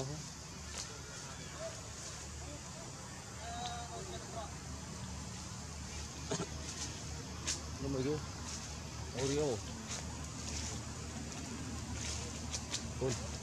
abajo. Número 2, Oreo.